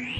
Watch